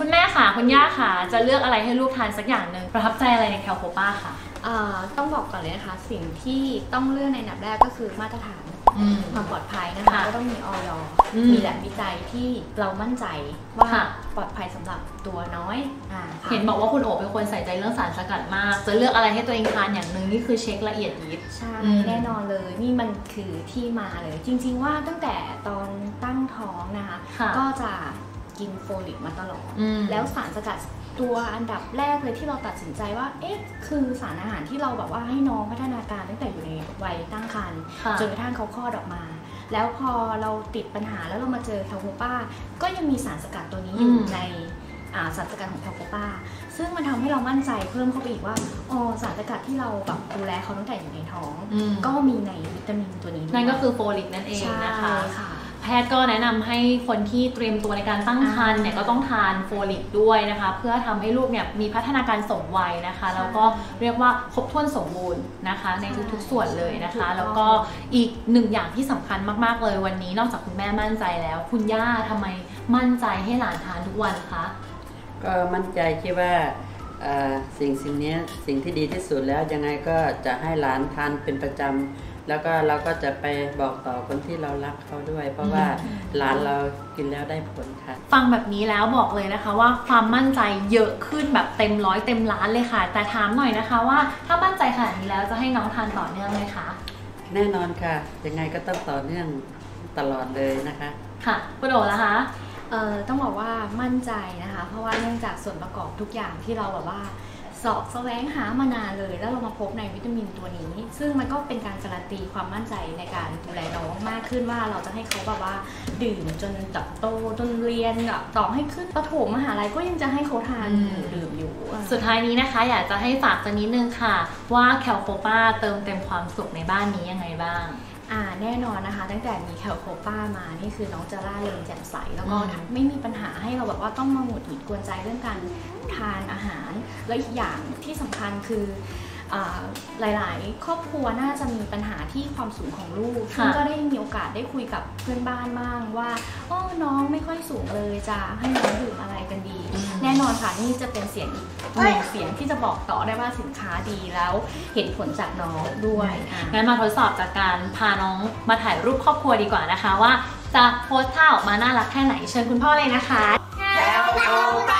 คุณแม่ค่ะคุณย่าค่ะจะเลือกอะไรให้ลูกทานสักอย่างหนึ่งประทับใจอะไรในแคลโคป้าค่ะต้องบอกก่อนเลยนะคะสิ่งที่ต้องเลือกในอันดับแรกก็คือมาตรฐานความปลอดภัยนะคะก็ต้องมีออยมีแหล่งวิจัยที่เรามั่นใจว่าปลอดภัยสำหรับตัวน้อยเห็นบอกว่าคุณโอ๋เป็นคนใส่ใจเรื่องสารสกัดมากจะเลือกอะไรให้ตัวเองทานอย่างหนึ่งนี่คือเช็คละเอียดยิบใช่แน่นอนเลยนี่มันคือที่มาเลยจริงๆว่าตั้งแต่ตอนตั้งท้องนะคะก็จะกินโฟลิกมาตลอดแล้วสารสกัดตัวอันดับแรกเลยที่เราตัดสินใจว่าเอ๊ะคือสารอาหารที่เราแบบว่าให้น้องพัฒนาการตั้งแต่อยู่ในวัยตั้งครรภ์จนกระทั่งเขาคลอดออกมาแล้วพอเราติดปัญหาแล้วเรามาเจอแคลโคป้าก็ยังมีสารสกัดตัวนี้อยู่ในสารสกัดของแคลโคป้าซึ่งมันทำให้เรามั่นใจเพิ่มเข้าไปอีกว่าอ๋อสารสกัดที่เราแบบดูแลเขาตั้งแต่อยู่ในท้องก็มีในวิตามินตัวนี้นั่นก็คือโฟลิกนั่นเองนะคะแพทย์ก็แนะนำให้คนที่เตรียมตัวในการตั้งครรภ์เนี่ยก็ต้องทานโฟลิกด้วยนะคะเพื่อทำให้ลูกเนี่ยมีพัฒนาการสมวัยนะคะแล้วก็เรียกว่าครบถ้วนสมบูรณ์นะคะในทุกๆส่วนเลยนะคะแล้วก็อีกหนึ่งอย่างที่สำคัญมากๆเลยวันนี้นอกจากคุณแม่มั่นใจแล้วคุณย่าทำไมมั่นใจให้หลานทานทุกวันคะก็มั่นใจคิดว่าสิ่งนี้สิ่งที่ดีที่สุดแล้วยังไงก็จะให้หลานทานเป็นประจำแล้วก็เราก็จะไปบอกต่อคนที่เรารักเขาด้วยเพราะว่าหลานเรากินแล้วได้ผลค่ะฟังแบบนี้แล้วบอกเลยนะคะว่าความมั่นใจเยอะขึ้นแบบเต็มร้อยเต็มล้านเลยค่ะแต่ถามหน่อยนะคะว่าถ้ามั่นใจขนาดนี้แล้วจะให้น้องทานต่อเนื่องไหมคะแน่นอนค่ะยังไงก็ต้องต่อเนื่องตลอดเลยนะคะค่ะคุณโอ๋ล่ะคะต้องบอกว่ามั่นใจนะคะเพราะว่าเนื่องจากส่วนประกอบทุกอย่างที่เราแบบว่าสอบแสวงหามานานเลยแล้วเรามาพบในวิตามินตัวนี้ซึ่งมันก็เป็นการการันตีความมั่นใจในการดูแลน้องมากขึ้นว่าเราจะให้เขาแบบว่าดื่มจนจับโตจนเรียนต่อให้ขึ้นประถมมหาลัยก็ยังจะให้เขาทานดื่มอยู่สุดท้ายนี้นะคะอยากจะให้ฝากตัวนิดนึงค่ะว่าแคลโคป้าเติมเต็มความสุขในบ้านนี้ยังไงบ้างแน่นอนนะคะตั้งแต่มีแคลโคป้ามานี่คือน้องจะร่าเริงแจ่มใสแล้วก็ไม่มีปัญหาให้เราแบบว่าต้องมาหงุดหงิดกวนใจเรื่องการทานอาหารและอีกอย่างที่สำคัญคือหลายๆครอบครัวน่าจะมีปัญหาที่ความสูงของลูกซึ่งก็ได้มีโอกาสได้คุยกับเพื่อนบ้านบ้างว่าอ๋อน้องไม่ค่อยสูงเลยจะให้น้องดื่มอะไรกันดีแน่นอนค่ะนี่จะเป็นเสียงอีกเสียงที่จะบอกต่อได้ว่าสินค้าดีแล้วเห็นผลจากน้องด้วยงั้นมาทดสอบจากการพาน้องมาถ่ายรูปครอบครัวดีกว่านะคะว่าจะโพสท่าออกมาน่ารักแค่ไหนเชิญคุณพ่อเลยนะคะ